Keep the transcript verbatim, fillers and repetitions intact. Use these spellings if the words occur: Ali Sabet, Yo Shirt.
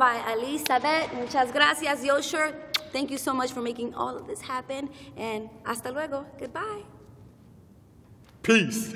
By Ali Sabet. Muchas gracias, Yo Shirt. Thank you so much for making all of this happen. And hasta luego. Goodbye. Peace.